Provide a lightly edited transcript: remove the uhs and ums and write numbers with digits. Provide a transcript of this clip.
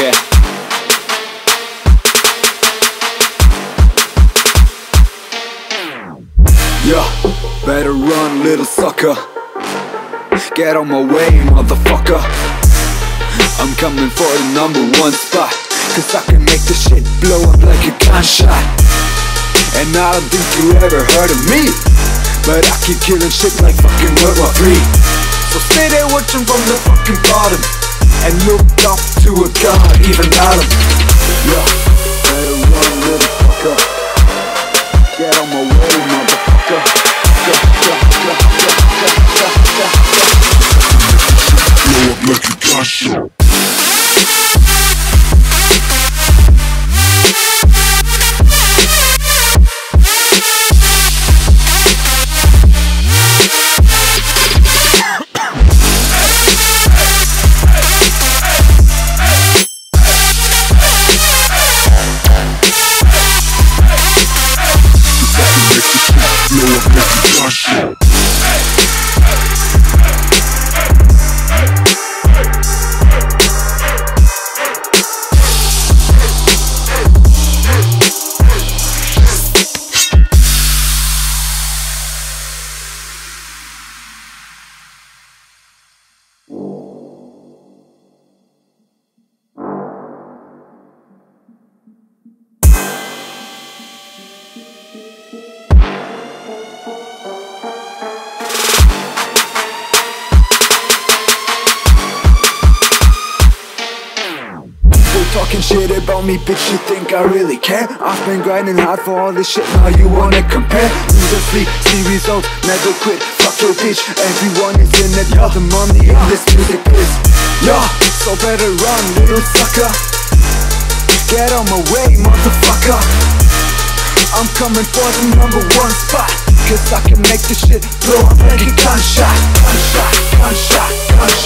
Yeah. Yeah, better run, little sucker. Get on my way, motherfucker. I'm coming for the #1 spot, 'cause I can make this shit blow up like a gunshot. And I don't think you ever heard of me, but I keep killing shit like fucking World War III. So stay there watching from the fucking bottom, and look up to a god, even Adam. Yeah, better run, little fucker. Get on my way, motherfucker. Blow up like a gunshot. Talking shit about me, bitch, you think I really care? I've been grinding hard for all this shit, now you wanna compare? Lose sleep, see results, never quit, fuck your bitch. Everyone is in it, yeah. The money in this music is, yeah. So better run, little sucker. Get on my way, motherfucker. I'm coming for the #1 spot, 'cause I can make this shit blow up like a gunshot. Gunshot, gunshot, gunshot.